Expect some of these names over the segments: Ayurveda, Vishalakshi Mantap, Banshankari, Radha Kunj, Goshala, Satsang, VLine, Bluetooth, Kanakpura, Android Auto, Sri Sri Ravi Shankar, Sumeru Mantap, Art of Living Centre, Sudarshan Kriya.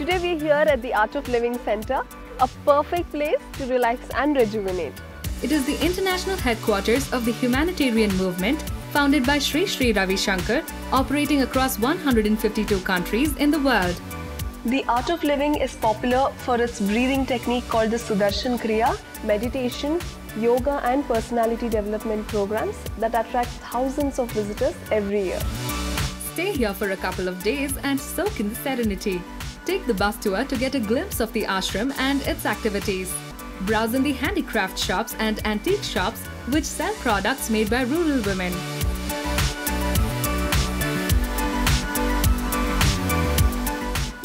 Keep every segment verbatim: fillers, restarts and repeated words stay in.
Today we are here at the Art of Living Centre, a perfect place to relax and rejuvenate. It is the international headquarters of the humanitarian movement founded by Sri Sri Ravi Shankar, operating across one hundred fifty-two countries in the world. The Art of Living is popular for its breathing technique called the Sudarshan Kriya, meditation, yoga and personality development programs that attract thousands of visitors every year. Stay here for a couple of days and soak in the serenity. Take the bus tour to get a glimpse of the ashram and its activities. Browse in the handicraft shops and antique shops which sell products made by rural women.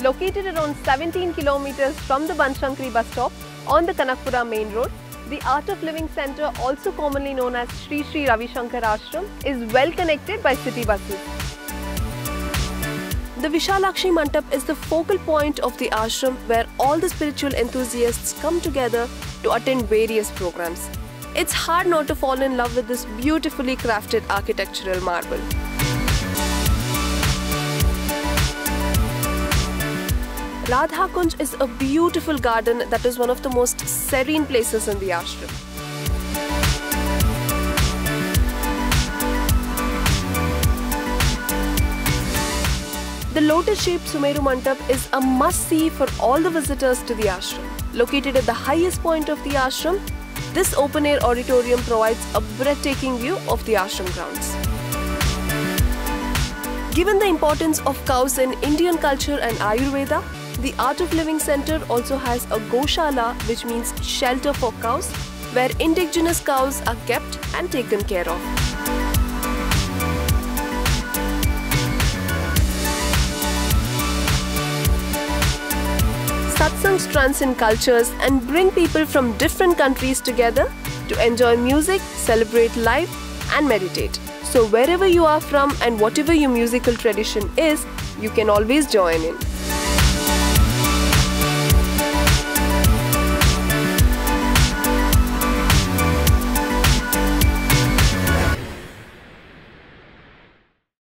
Located around seventeen kilometers from the Banshankari bus stop on the Kanakpura main road, the Art of Living Centre, also commonly known as Sri Sri Ravi Shankar Ashram, is well connected by city buses. The Vishalakshi Mantap is the focal point of the ashram where all the spiritual enthusiasts come together to attend various programs. It's hard not to fall in love with this beautifully crafted architectural marvel. Radha Kunj is a beautiful garden that is one of the most serene places in the ashram. The lotus-shaped Sumeru Mantap is a must-see for all the visitors to the ashram. Located at the highest point of the ashram, this open-air auditorium provides a breathtaking view of the ashram grounds. Given the importance of cows in Indian culture and Ayurveda, the Art of Living Centre also has a Goshala, which means shelter for cows, where indigenous cows are kept and taken care of. Satsangs transcend cultures and bring people from different countries together to enjoy music, celebrate life and meditate. So wherever you are from and whatever your musical tradition is, you can always join in.